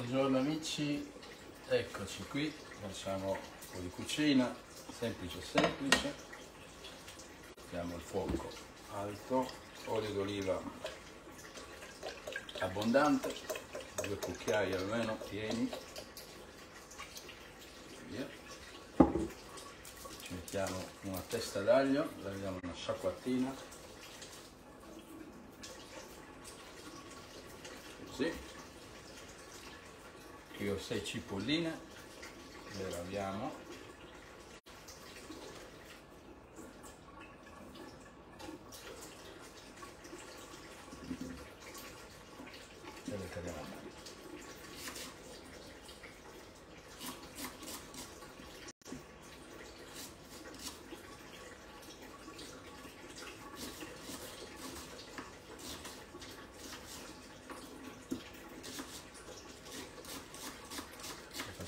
Buongiorno amici, eccoci qui, facciamo un po' di cucina, semplice semplice. Mettiamo il fuoco alto, olio d'oliva abbondante, 2 cucchiai almeno pieni. Via. Ci mettiamo una testa d'aglio, la vediamo una sciacquatina. Così. Qui ho 6 cipolline, le laviamo, e le tagliamo a mano.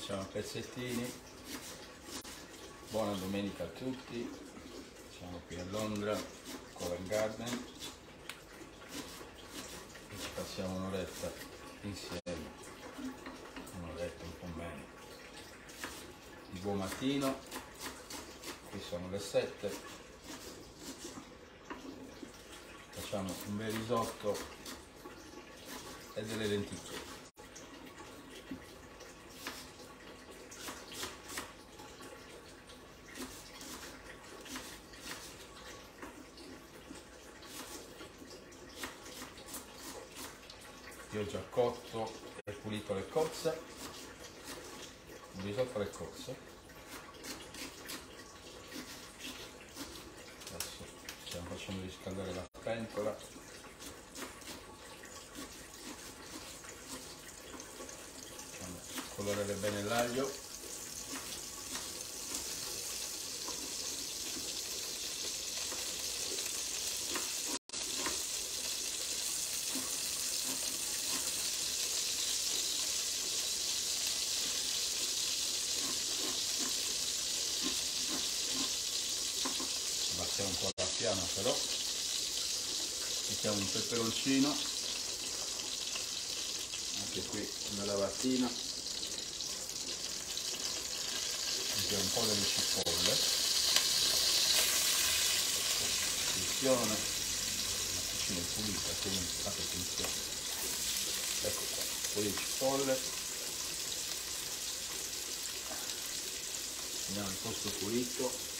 Facciamo pezzettini. Buona domenica a tutti, siamo qui a Londra, Covent Garden, e ci passiamo un'oretta insieme, un'oretta un po' meno. Di buon mattino, qui sono le 7, facciamo un bel risotto e delle lenticchie. Io ho già cotto e pulito le cozze, un risotto alle cozze. Adesso stiamo facendo riscaldare la pentola. Facciamo colorare bene l'aglio. Abbassiamo un po' la fiamma però, mettiamo un peperoncino, anche qui una lavatina, mettiamo un po' delle cipolle, attenzione, la cucina è pulita, quindi fate attenzione, ecco qua, un po' di cipolle, andiamo al posto pulito.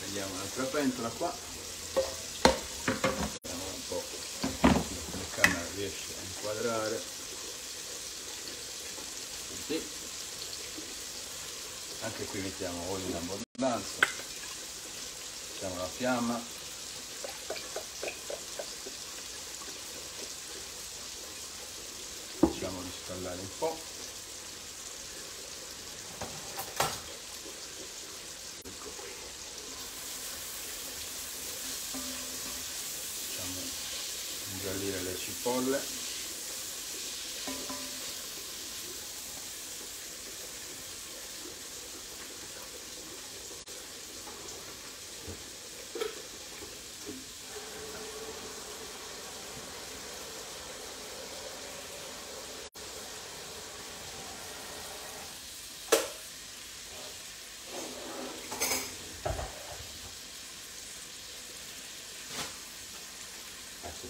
Vediamo un'altra pentola qua, vediamo un po' se la camera riesce a inquadrare, così. Anche qui mettiamo olio in abbondanza, mettiamo la fiamma. Facciamo riscaldare un po', ecco qui, facciamo ingiallire le cipolle,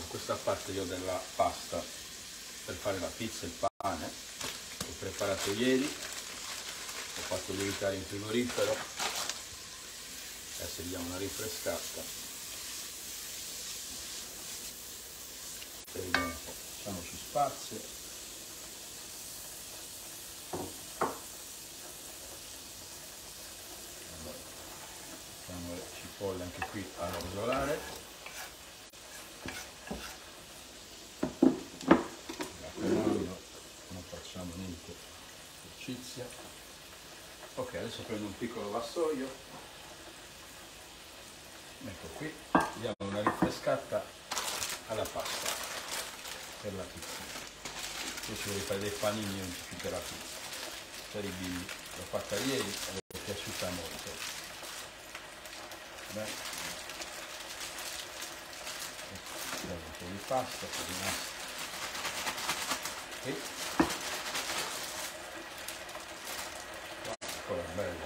questa parte io della pasta per fare la pizza e il pane l'ho preparato ieri, l'ho fatto lievitare in frigorifero, adesso gli diamo una rinfrescata e vediamo un po', facciamoci spazio, allora, facciamo le cipolle anche qui a rosolare. Adesso prendo un piccolo vassoio, metto qui, diamo una rinfrescata alla pasta per la pizza. Se ci vuoi fare dei panini non ci più per la pizza, per i bimbi, l'ho fatta ieri e mi è piaciuta molto. Beh, prendo un po' di pasta, qui. Bello,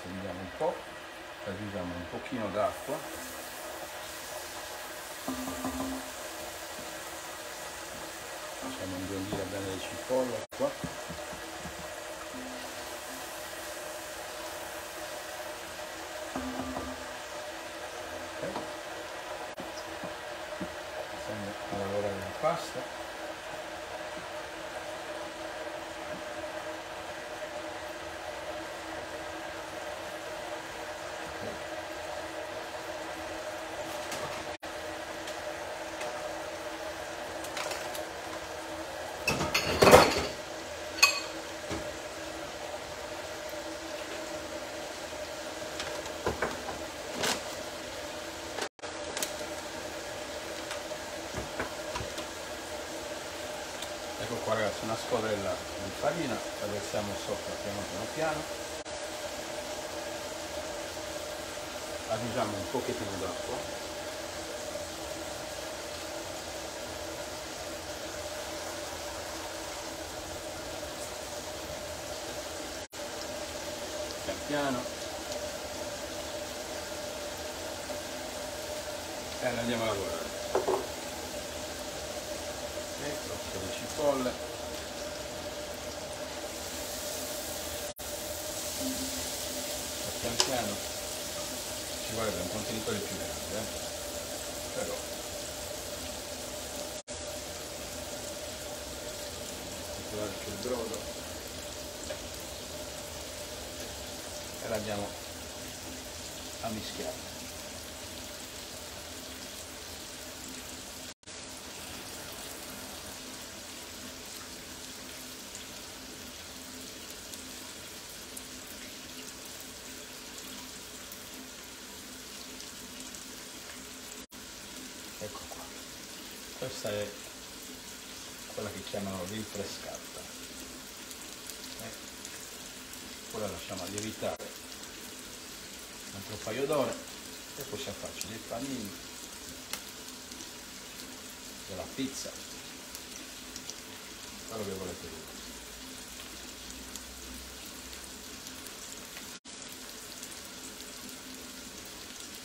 stendiamo un po', aggiungiamo un pochino d'acqua, facciamo ingrandire bene le cipolle qua, okay. Facciamo a lavorare la pasta. Ecco qua ragazzi, una scodella di farina, la versiamo sopra piano piano, aggiungiamo un pochettino d'acqua, piano piano, e andiamo a lavorare. Ecco le cipolle, pian piano ci vorrebbe un contenitore più grande, però mettiamoci il brodo e la andiamo a mischiare. Ecco qua, questa è quella che chiamano rinfrescata, ora la lasciamo lievitare un altro paio d'ore e possiamo farci dei panini, della pizza, quello che volete voi.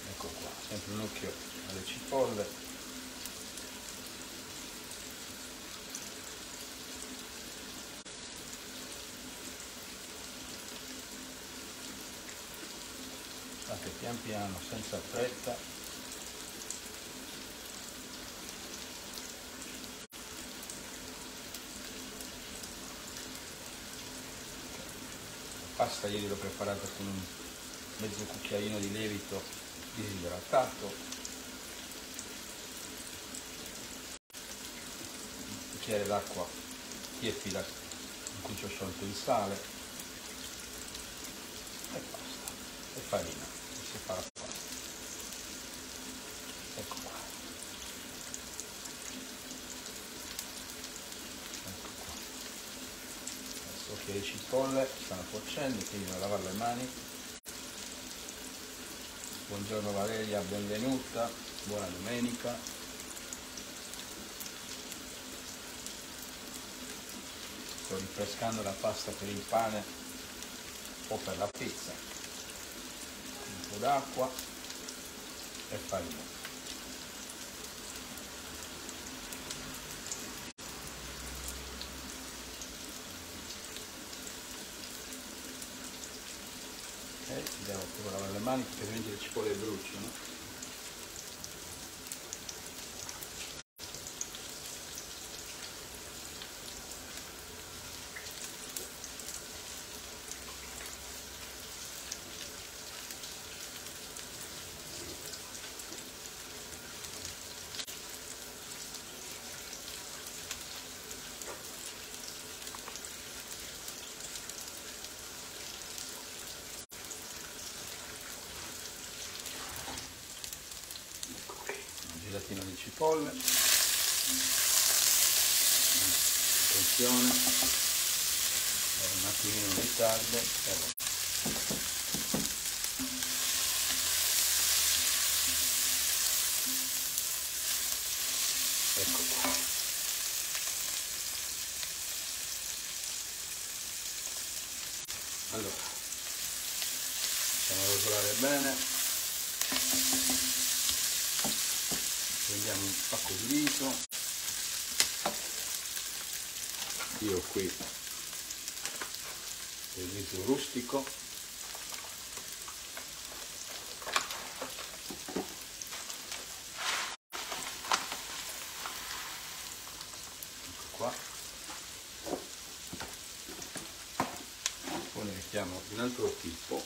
Ecco qua, sempre un occhio alle cipolle. Anche pian piano, senza fretta, la pasta ieri l'ho preparata con un mezzo cucchiaino di lievito disidratato, un cucchiere d'acqua tiepida in cui ci ho sciolto il sale e pasta e farina. Si fa la pasta. Ecco qua. Ecco qua. Adesso che le cipolle stanno cuocendo, quindi devo lavare le mani. Buongiorno Valeria, benvenuta, buona domenica. Sto rinfrescando la pasta per il pane o per la pizza. D'acqua e farina. Ok, devo pure lavare le mani perché altrimenti le cipolle bruciano. pochettino di cipolla, attenzione, è un attimino di tardo, ecco qua. Allora, facciamo rosolare bene. Prendiamo un pacco di riso, io qui il riso rustico, ecco qua, poi ne mettiamo un altro tipo.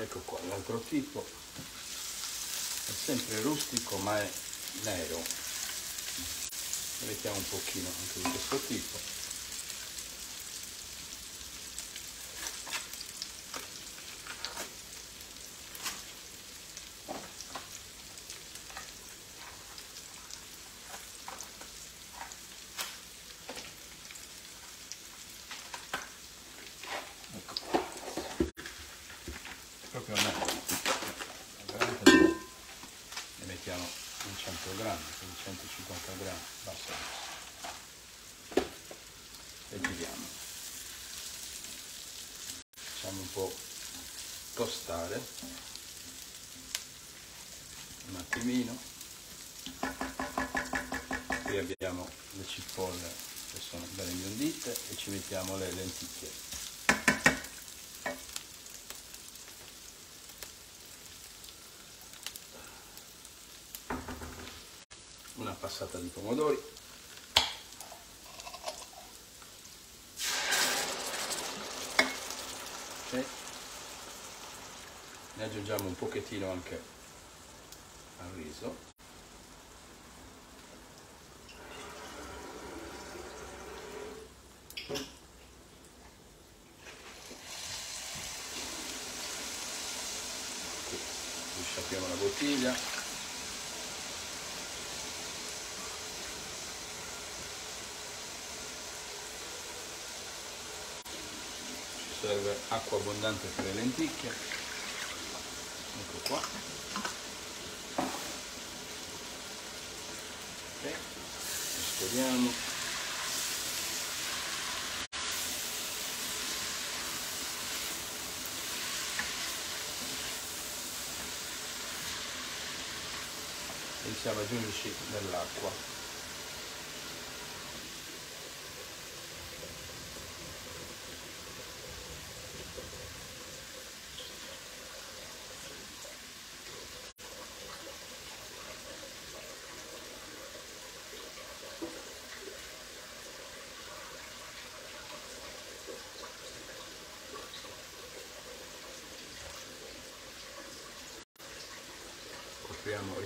Ecco qua l'altro tipo, è sempre rustico ma è nero, mettiamo un pochino anche di questo tipo, ne mettiamo un 100 grammi, quindi 150 grammi, basta, e giriamo, facciamo un po' tostare un attimino. Qui abbiamo le cipolle che sono belle imbiondite e ci mettiamo le lenticchie. Una passata di pomodori, okay. Ne aggiungiamo un pochettino anche al riso, okay. Risciacquiamo la bottiglia. Serve acqua abbondante per le lenticchie, ecco qua, ok, mescoliamo, iniziamo ad aggiungerci dell'acqua.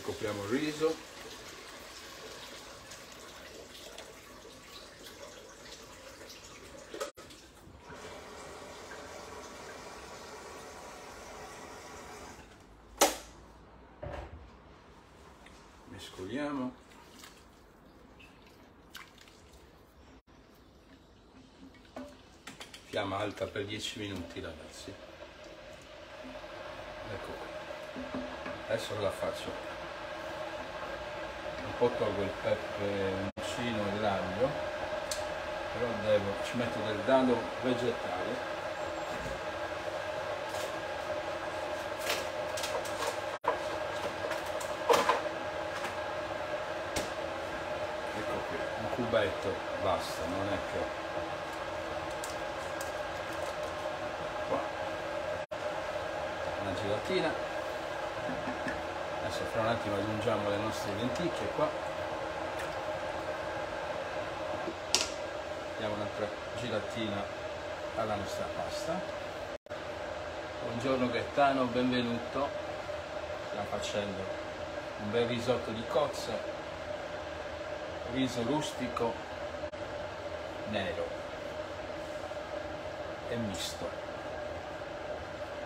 Ricopriamo il riso, mescoliamo, fiamma alta per 10 minuti ragazzi, ecco qui, adesso la faccio. Un po' tolgo il peperoncino e l'aglio, però ci metto del dado vegetale. Ecco qui, un cubetto, basta, non è che... Qua, una gelatina. Adesso fra un attimo aggiungiamo le nostre lenticchie qua. Diamo un'altra giratina alla nostra pasta. Buongiorno Gaetano, benvenuto. Stiamo facendo un bel risotto di cozze, riso rustico, nero e misto.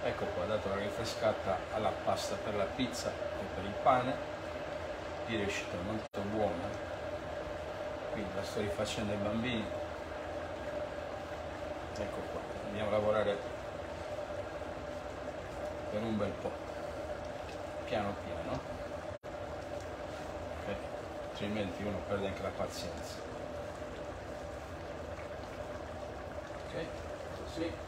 Ecco qua, dato la rinfrescata alla pasta per la pizza e per il pane, di riuscita molto buona, quindi la sto rifacendo ai bambini. Ecco qua, andiamo a lavorare per un bel po', piano piano, altrimenti uno perde anche la pazienza. Ok, così.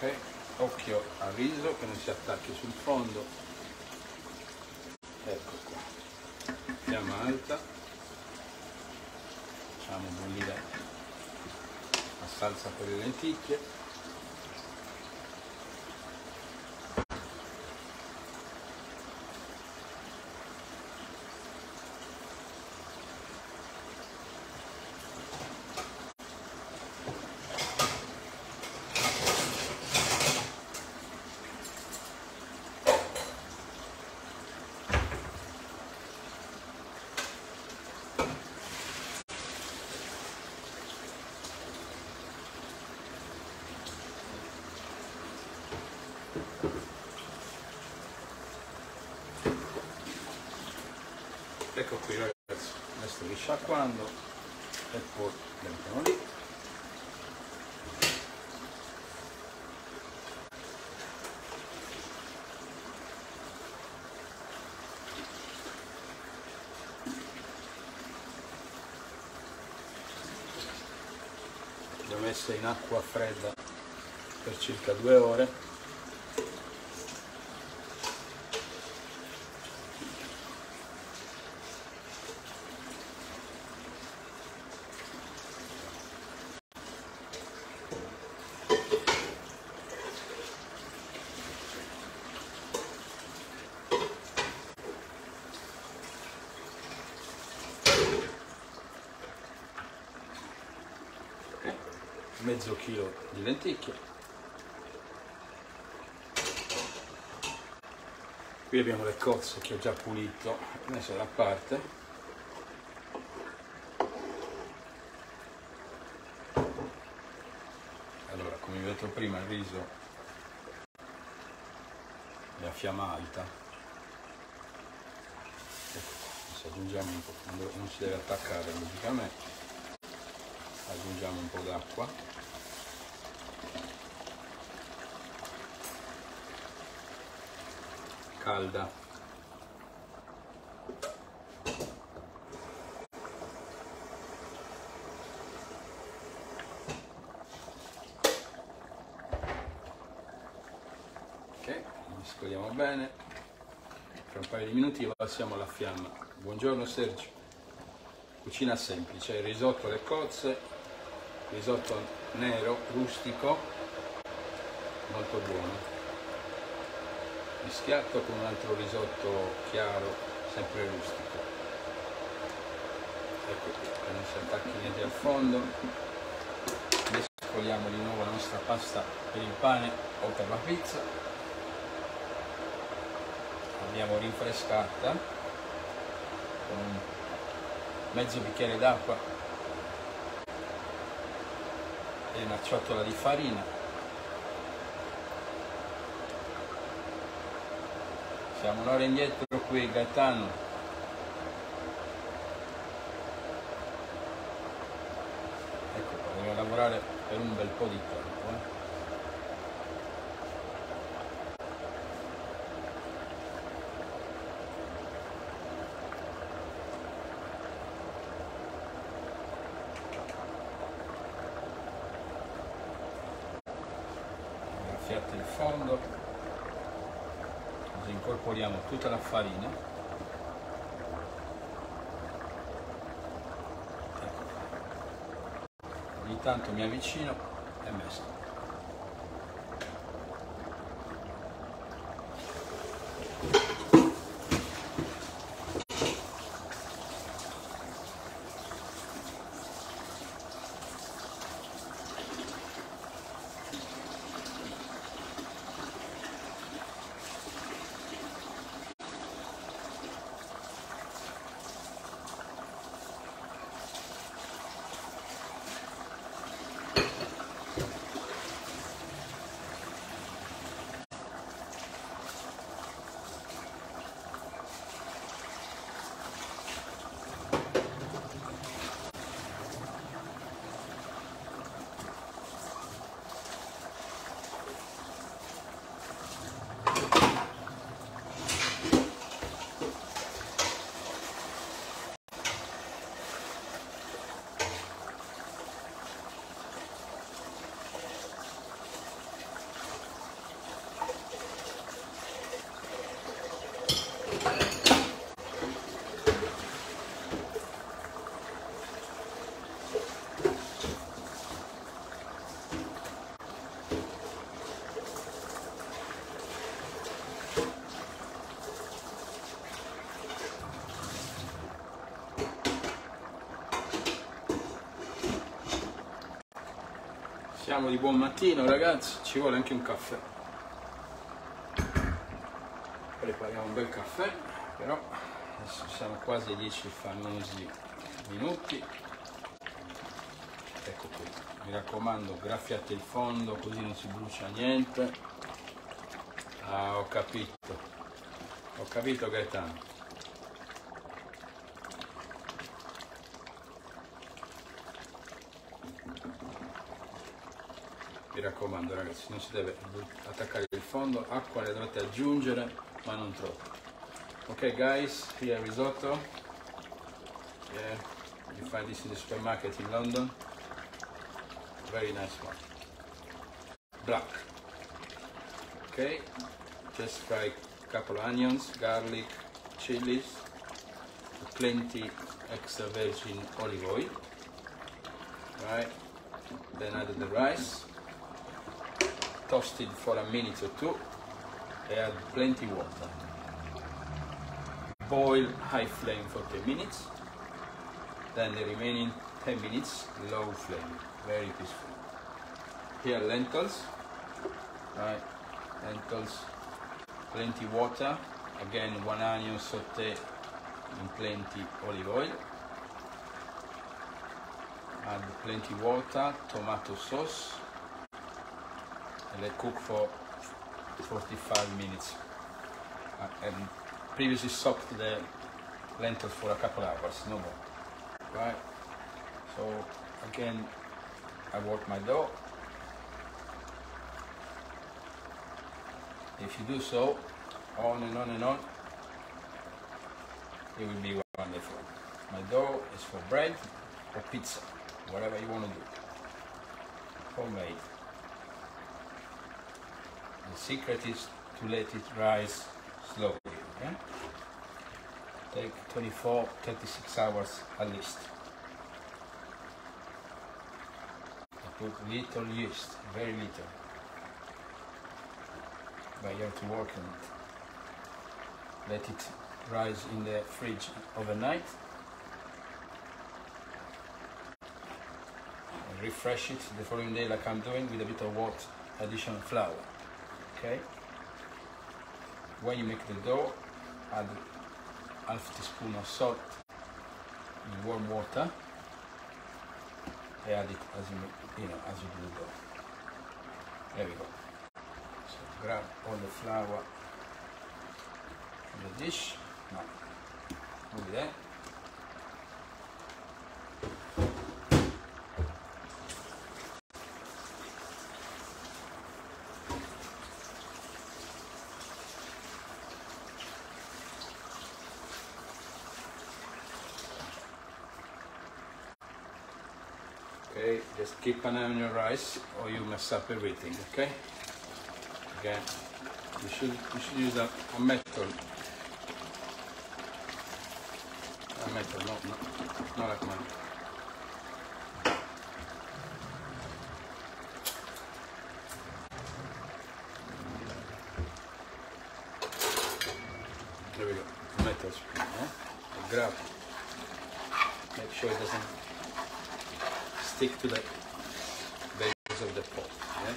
Ok, occhio al riso che non si attacchi sul fondo. Ecco qua, fiamma alta, facciamo bollire la salsa per le lenticchie. Ecco qui ragazzi, adesso li sciacquando e poi mettiamo lì. L'ho messa in acqua fredda per circa 2 ore. Mezzo chilo di lenticchie. Qui abbiamo le cozze che ho già pulito, messe da parte. Allora, come vi ho detto prima, il riso è a fiamma alta. Ecco, se aggiungiamo un po', quando non si deve attaccare logicamente, aggiungiamo un po' d'acqua. Calda. Ok, mescoliamo bene. Tra un paio di minuti passiamo alla fiamma. Buongiorno Sergio. Cucina semplice, il risotto alle cozze, risotto nero, rustico, molto buono. Mischiato con un altro risotto chiaro, sempre rustico. Ecco qui, che non si attacchi niente al fondo. Mescoliamo di nuovo la nostra pasta per il pane o per la pizza. L'abbiamo rinfrescata con mezzo bicchiere d'acqua e una ciotola di farina. Siamo un'ora indietro qui, Gaetano. Ecco qua, devo lavorare per un bel po' di tempo, eh. Graffiate il fondo, così incorporiamo tutta la farina. Intanto mi avvicino e mescolo. Siamo di buon mattino ragazzi, ci vuole anche un caffè. Prepariamo un bel caffè, però adesso siamo quasi 10 famosi minuti. Ecco qui, mi raccomando, graffiate il fondo così non si brucia niente. Ah, ho capito Gaetano. Mi raccomando ragazzi, non si deve attaccare il fondo, acqua le dovete aggiungere, ma non troppo. Ok guys, here risotto. Yeah, you find this in the supermarket in London. Very nice one. Black. Ok, just fry a couple of onions, garlic, chilies, plenty extra virgin olive oil. Right, then add the rice. Toasted for a minute or two, add plenty water. Boil high flame for 10 minutes, then the remaining 10 minutes low flame, very peaceful. Here lentils, right? Lentils, plenty water, again one onion sauté in plenty olive oil. Add plenty water, tomato sauce. Let cook for 45 minutes and previously soaked the lentils for a couple hours, no more. Right? So again, I work my dough. If you do so, on and on and on, it will be wonderful. My dough is for bread or pizza, whatever you want to do. Homemade. The secret is to let it rise slowly, okay? Take 24-36 hours at least. I put little yeast, very little, but you have to work on it. Let it rise in the fridge overnight. And refresh it the following day like I'm doing with a bit of water, additional flour. Okay. When you make the dough, add half teaspoon of salt, in warm water. Add it as you do the dough. There we go. So grab all the flour in the dish. Now move it in. Okay, just keep an eye on your rice or you mess up everything, okay? Again, you should use a metal. A metal, not like mine. There we go, metal spoon, eh? Grab it. Make sure it doesn't stick to the base of the pot. Okay?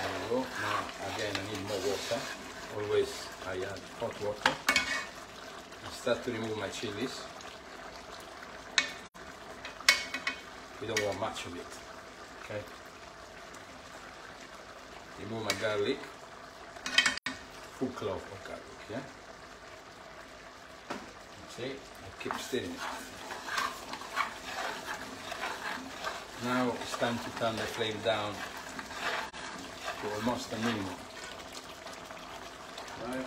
There we go. Now again, I need more water. Always I add hot water. I start to remove my chilies. We don't want much of it. Okay. Remove my garlic. Full clove of garlic. Yeah. See, I keep stirring it. Now it's time to turn the flame down to almost a minimum. Right.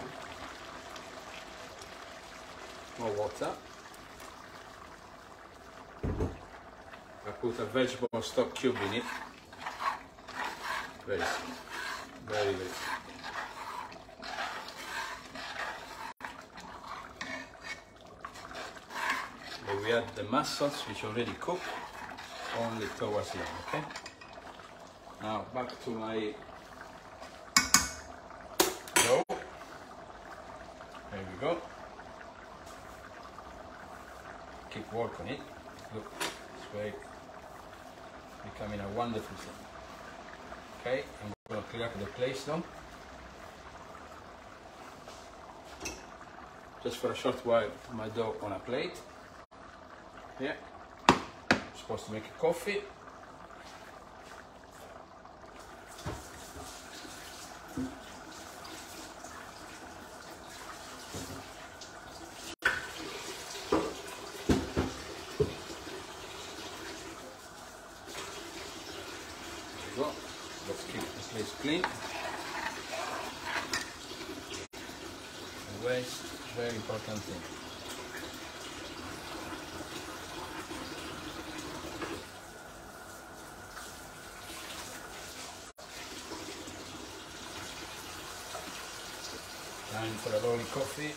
More water. I put a vegetable stock cube in it. Very simple. Very, very simple. Here we add the mussels which already cooked. Only towards here, okay? Now back to my dough. There we go. Keep work on it. Look, it's very becoming a wonderful thing. Okay, I'm gonna clear up the place now. Just for a short while, put my dough on a plate. Yeah. Supposed to make a coffee. There we go. Let's keep this place clean. Always very important thing. Time for a rolling coffee.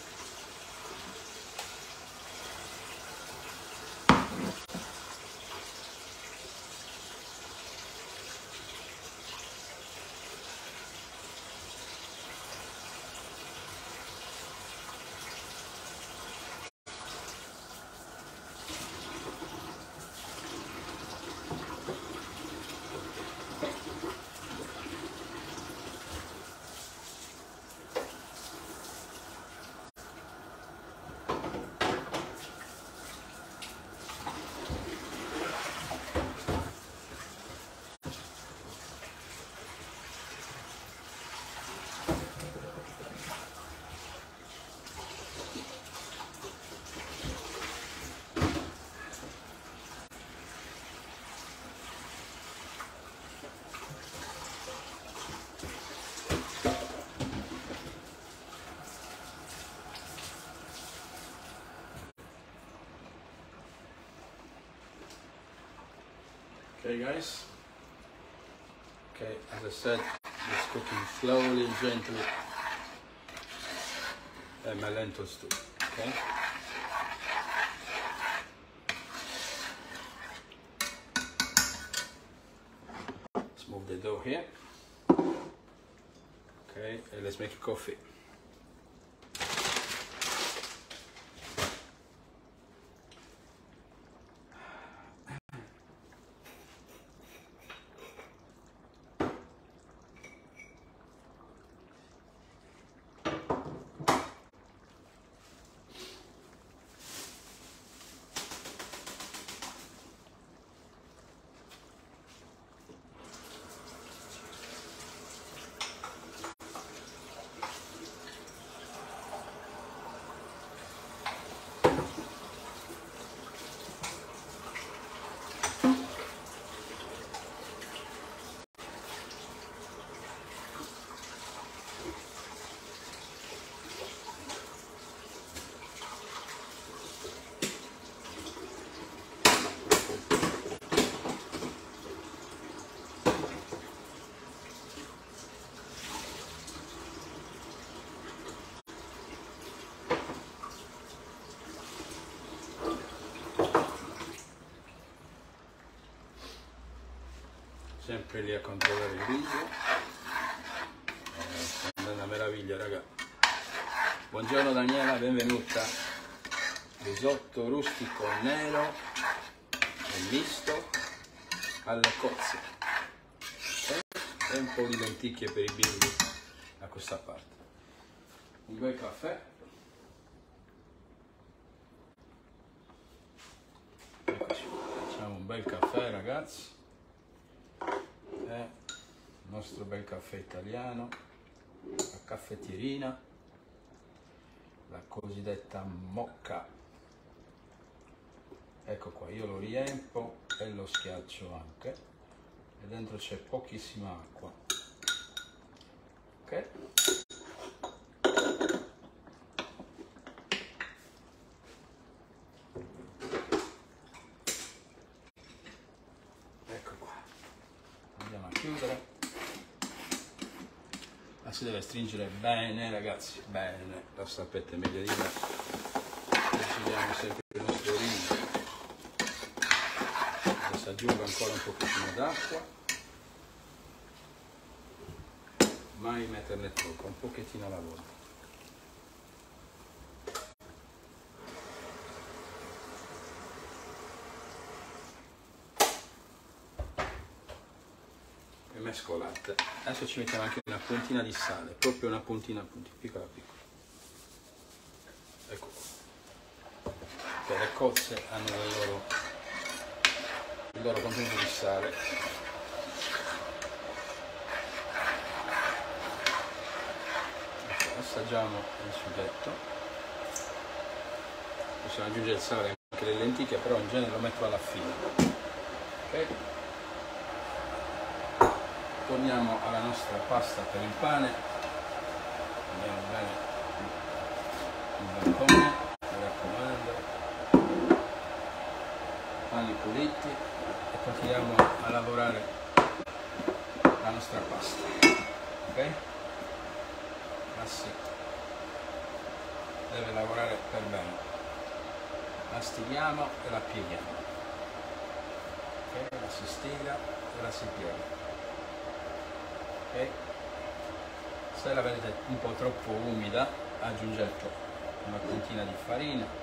Okay guys, okay, as I said, it's cooking slowly and gently, and my lentils too, okay? Let's move the dough here, okay, and let's make a coffee. sempre lì a controllare il riso. È una meraviglia, raga. Buongiorno Daniela, benvenuta. Risotto rustico nero e misto alle cozze e un po' di lenticchie per i bimbi da questa parte. Un bel caffè. Facciamo un bel caffè, ragazzi. Il nostro bel caffè italiano, la caffetierina, la cosiddetta mocca. Ecco qua, io lo riempo e lo schiaccio anche, e dentro c'è pochissima acqua. Ok? Ecco qua, andiamo a chiudere. La si deve stringere bene, ragazzi, bene, lo sapete meglio di me. Decidiamo sempre il nostro riso. Aggiungo ancora un pochettino d'acqua, mai metterne troppo, un pochettino alla volta. E mescolate. Adesso ci mettiamo anche una puntina di sale, proprio una puntina, piccola piccola. Ecco qua. Perché le cozze hanno il loro contenuto di sale. Assaggiamo il sughetto, possiamo aggiungere il sale anche le lenticchie, però in genere lo metto alla fine. Ok, torniamo alla nostra pasta per il pane. Andiamo bene il bancone, mi raccomando, panni puliti. Continuiamo a lavorare la nostra pasta, ok? La si deve lavorare per bene, la stighiamo e la pieghiamo, ok? La si stiga e la si piega, ok? Se la vedete un po' troppo umida aggiungete una puntina di farina.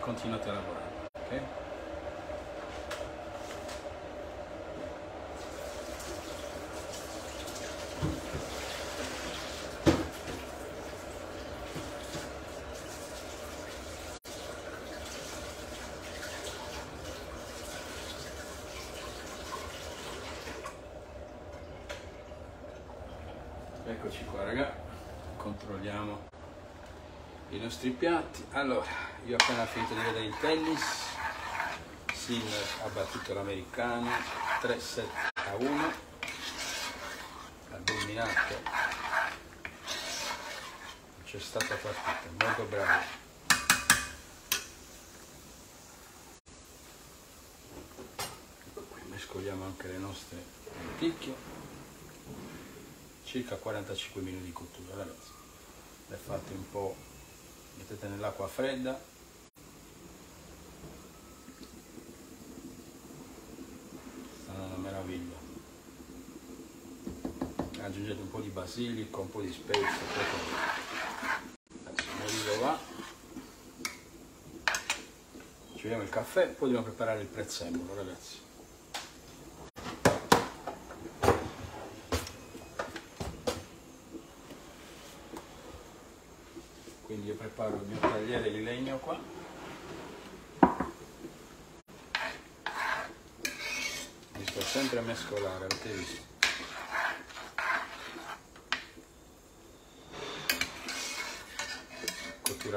Continuate a lavorare, ok? Eccoci qua, raga, controlliamo i nostri piatti. Allora, io ho appena finito di vedere il tennis, Sinner ha battuto l'americano 3-7-1, ha dominato, c'è stata partita, molto bravo. Qui mescoliamo anche le nostre lenticchie, circa 45 minuti di cottura, ragazzi, le fate un po', mettete nell'acqua fredda. Aggiungete un po' di basilico, un po' di spezie, adesso va. Ci vediamo il caffè, poi dobbiamo preparare il prezzemolo, ragazzi. Quindi io preparo il mio tagliere di legno qua. Mi sto sempre a mescolare, avete visto?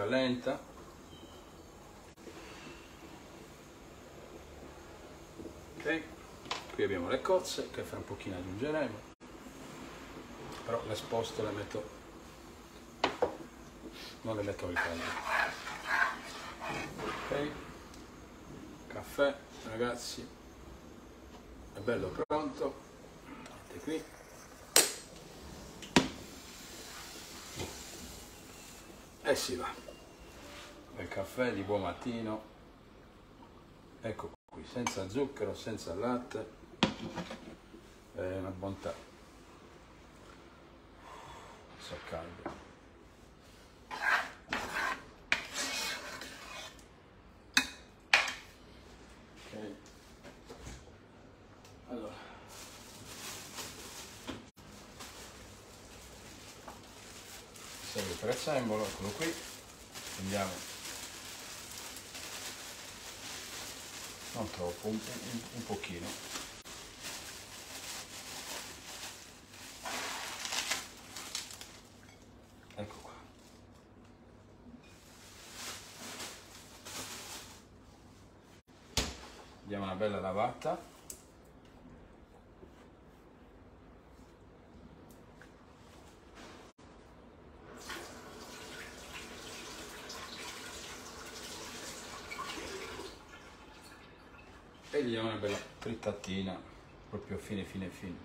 Lenta, ok. Qui abbiamo le cozze che fra un pochino aggiungeremo, però le sposto, le metto, non le metto al caldo, ok. Caffè, ragazzi, è bello pronto, mettete qui. E si va. del caffè di buon mattino, ecco qui, senza zucchero, senza latte, è una bontà. So caldo. Ok, allora serve il prezzemolo, eccolo qui, andiamo non troppo, un pochino. Ecco qua. Diamo una bella lavata. E gli diamo una bella frittatina, proprio fine fine fine.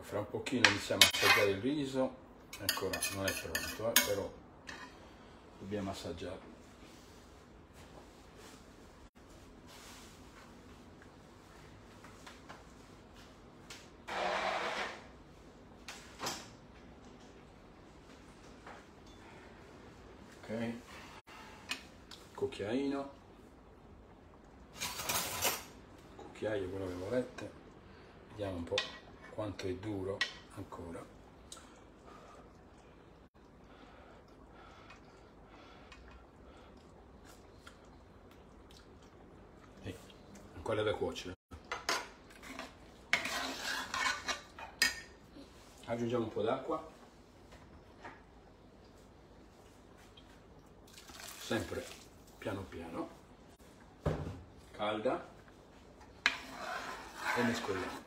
Fra un pochino iniziamo a assaggiare il riso, ancora non è pronto, però dobbiamo assaggiare. Ok, cucchiaino, cucchiaio, quello che volete, vediamo un po' quanto è duro ancora. E ancora deve cuocere. Aggiungiamo un po' d'acqua, sempre piano piano, calda, e mescoliamo.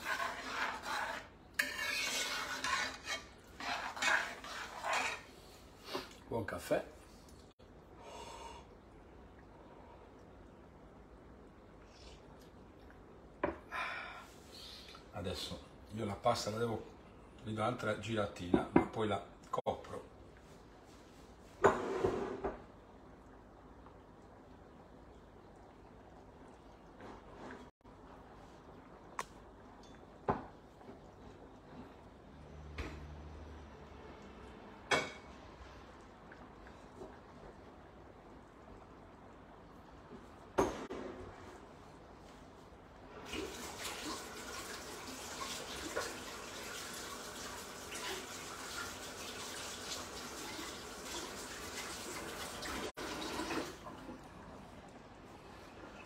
Buon caffè. Adesso io la pasta la devo, gli do un'altra giratina, ma poi la copro.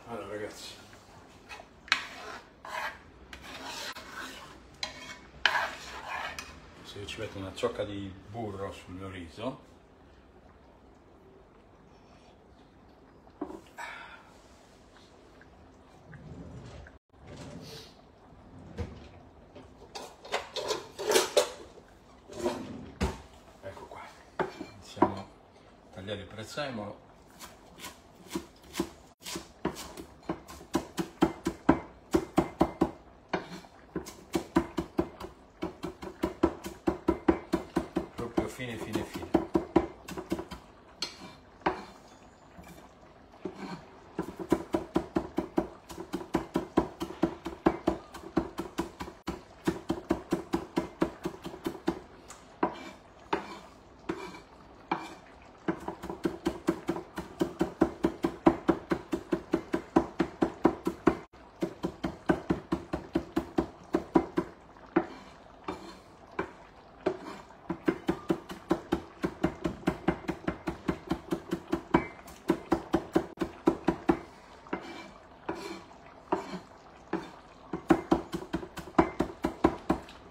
Allora ragazzi, se io ci metto una ciocca di burro sul mio riso, ecco qua, iniziamo a tagliare il prezzemolo. Fine, fine, fine.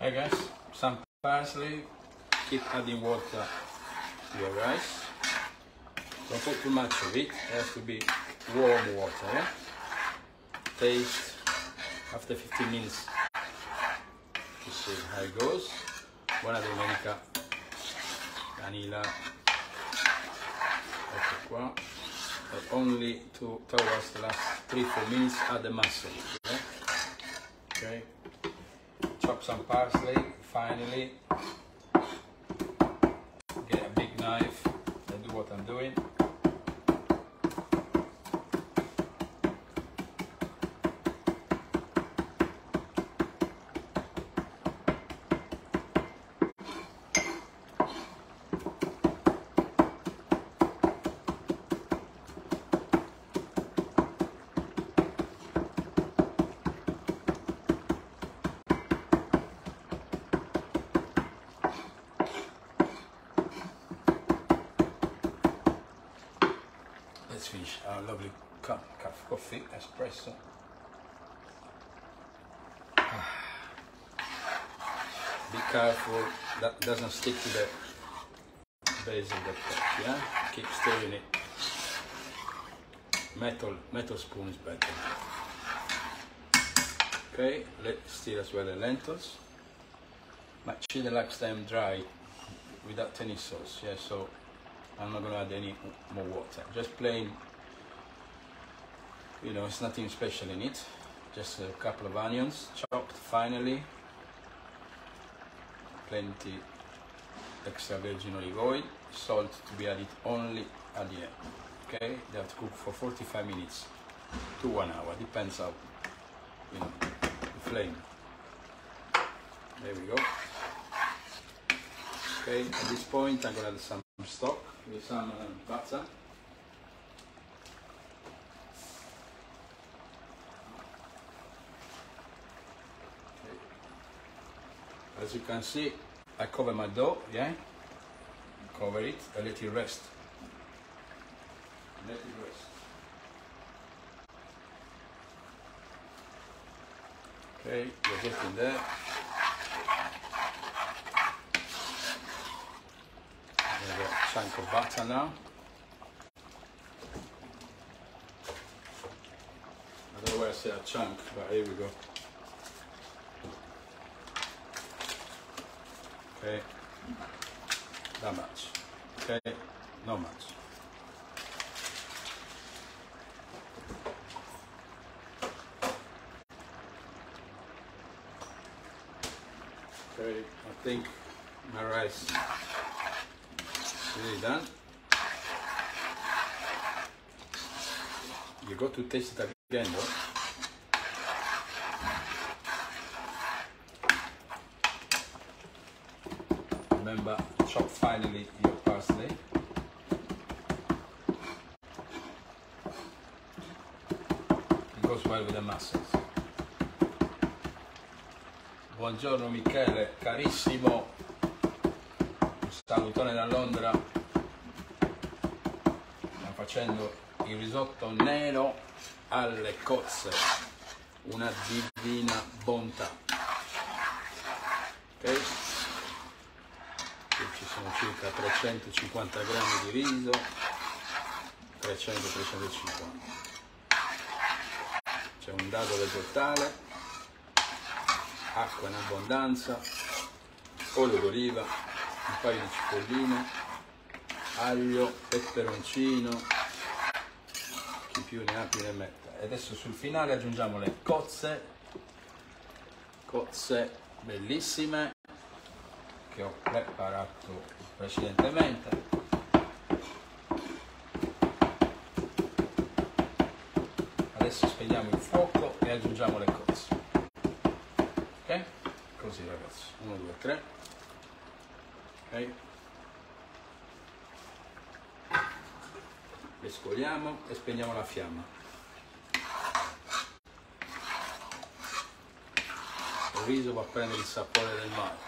Hey guys, some parsley, keep adding water to your rice. Don't put too much of it, it has to be warm water. Yeah? Taste after 15 minutes to see how it goes. Buona domenica, vanilla, ecco qua, only to towards the last 3-4 minutes at the muscle. Okay? Okay. Chop some parsley. Finally, get a big knife and do what I'm doing. Let's finish our lovely cup of coffee, espresso. Be careful that doesn't stick to the base of the pot, yeah? Keep stirring it. Metal spoon is better. Okay, let's stir as well the lentils. Machida likes them dry without any sauce, yeah, so I'm not gonna add any more water. Just plain, you know, it's nothing special in it. Just a couple of onions chopped finely. Plenty extra virgin olive oil. Salt to be added only at the end. Okay, they have to cook for 45 minutes to 1 hour. Depends on, you know, the flame. There we go. Okay, at this point I'm gonna add some stock with some butter. Okay. As you can see, I cover my dough, yeah? Cover it and let it rest. Let it rest. Okay, we're getting there. Chunk of butter now. I don't know where I say a chunk, but here we go. Okay, that much. Okay, not much. Okay, I think my rice. Really done. You got to taste it again though. Remember, chop finally your parsley. It goes well with the mussels. Buongiorno Michele, carissimo. Salutone da Londra. Stiamo facendo il risotto nero alle cozze, una divina bontà. Okay. Qui ci sono circa 350 grammi di riso, 300-350. C'è un dado vegetale, acqua in abbondanza, olio d'oliva, un paio di cipolline, aglio, peperoncino, chi più ne ha più ne metta. E adesso sul finale aggiungiamo le cozze bellissime che ho preparato precedentemente. Adesso spegniamo il fuoco e aggiungiamo le cozze. Ok? Così ragazzi, 1, 2, 3. Okay. Mescoliamo e spegniamo la fiamma. Il riso va a prendere il sapore del mare.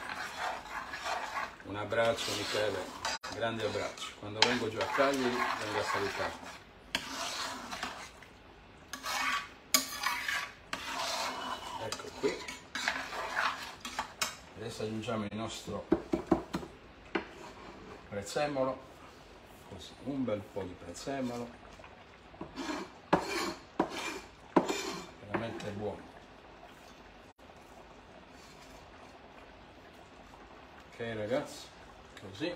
Un abbraccio Michele, un grande abbraccio. Quando vengo giù a Cagliari vengo a salutarmi. Ecco qui. Adesso aggiungiamo il nostro prezzemolo, così, un bel po' di prezzemolo, veramente buono. Ok ragazzi, così.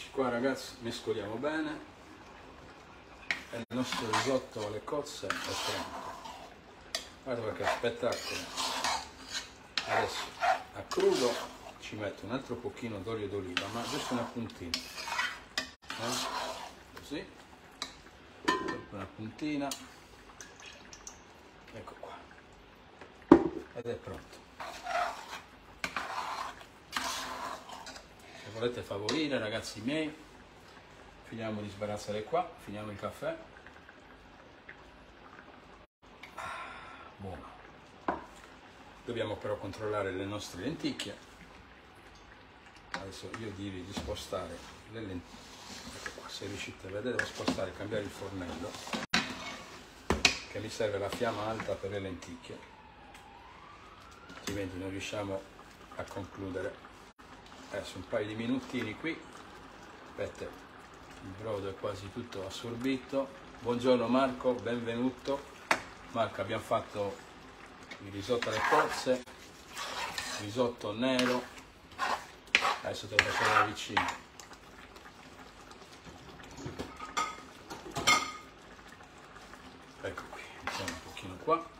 Eccoci qua ragazzi, mescoliamo bene e il nostro risotto alle cozze è pronto. Guarda che spettacolo. Adesso a crudo ci metto un altro pochino d'olio d'oliva, ma giusto una puntina, così, una puntina, ecco qua, ed è pronto. Se volete favorire, ragazzi miei, finiamo di sbarazzare qua, finiamo il caffè. Buono. Dobbiamo però controllare le nostre lenticchie. Adesso io direi di spostare le lenticchie, ecco qua, se riuscite a vedere, spostare, cambiare il fornello, che mi serve la fiamma alta per le lenticchie, altrimenti non riusciamo a concludere. Adesso un paio di minutini qui, aspetta, il brodo è quasi tutto assorbito. Buongiorno Marco, benvenuto. Marco, abbiamo fatto il risotto alle cozze, risotto nero, adesso te lo faccio da vicino. Ecco qui, mettiamo un pochino qua.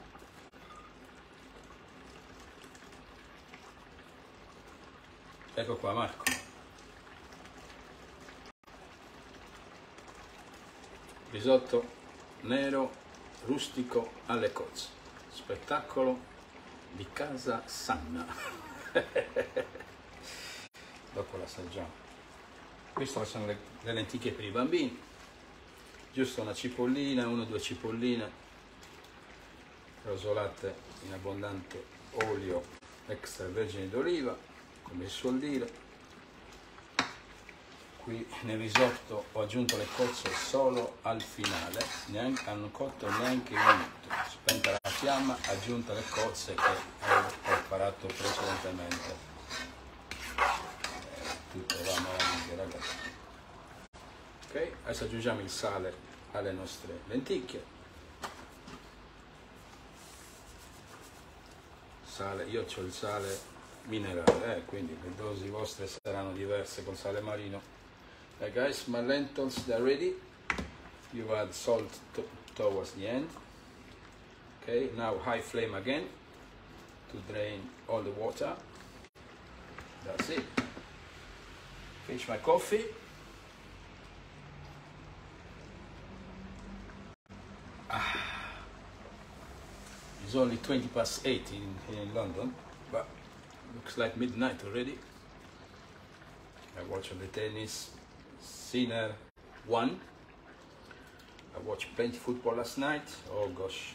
Ecco qua Marco. Risotto nero rustico alle cozze. Spettacolo di Casa Sanna. Dopo l'assaggiamo. Qui sto facendo le lenticchie per i bambini. Giusto una cipollina, una o due cipolline. Rosolate in abbondante olio extravergine d'oliva, come si suol dire. Qui nel risotto ho aggiunto le cozze solo al finale, neanche, hanno cotto neanche un minuto. Spenta la fiamma, aggiunta le cozze che ho preparato precedentemente. Tutto va male, ragazzi. Ok, adesso aggiungiamo il sale alle nostre lenticchie. Sale, io ho il sale minerale, quindi le dosi vostre saranno diverse col sale marino. Guys, my lentils are ready. You add salt towards the end. Okay, now high flame again to drain all the water. That's it. Finish my coffee. It's only 8:20 in London, but looks like midnight already. I watch the tennis Sinner won. I watched plenty football last night. Oh gosh.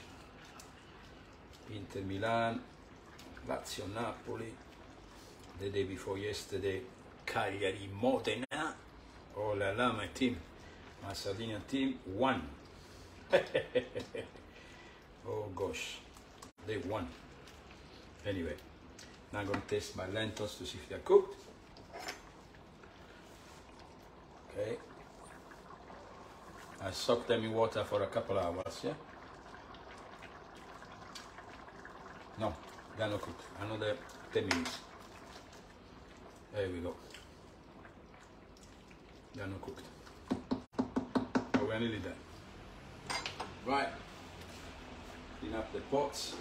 Inter Milan, Lazio Napoli. The day before yesterday, Cagliari Modena. Oh la la, my team, my Sardinia team won. Oh gosh, they won. Anyway. Now I'm going to taste my lentils to see if they are cooked. Okay. I soaked them in water for a couple of hours, yeah? No, they're not cooked. Another 10 minutes. There we go. They're not cooked. But we're nearly done. Right. Clean up the pots.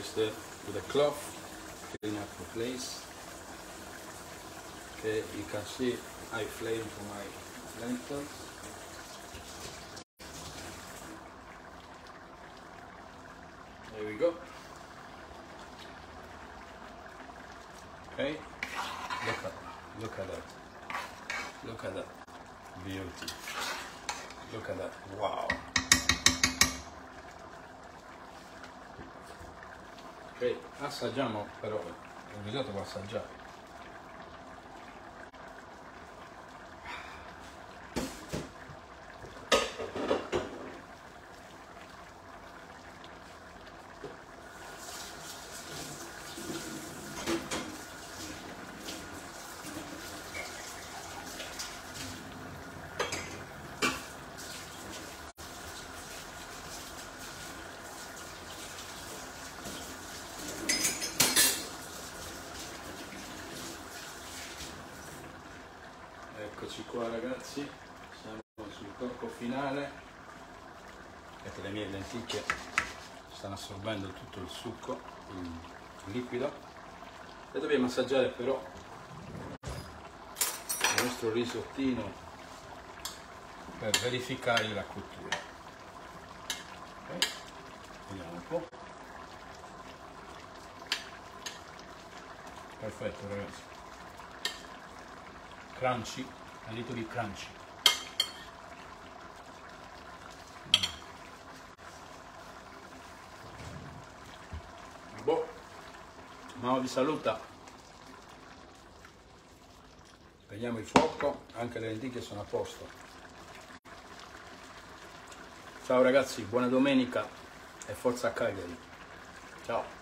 oyster with a cloth, clean up the place. Okay, you can see I flame for my lentils. There we go. Okay, look at that beauty, look at that, wow. Ok, assaggiamo però, il risotto va assaggiato. Eccoci qua ragazzi, siamo sul tocco finale. Vedete, le mie lenticchie stanno assorbendo tutto il succo, il liquido, e dobbiamo assaggiare però il nostro risottino per verificare la cottura. Okay. Vediamo un po'. Perfetto ragazzi, crunchy, a little bit crunchy. Boh, Mau vi saluta. Spegniamo il fuoco, anche le lenticchie sono a posto. Ciao ragazzi, buona domenica e forza Cagliari. Ciao.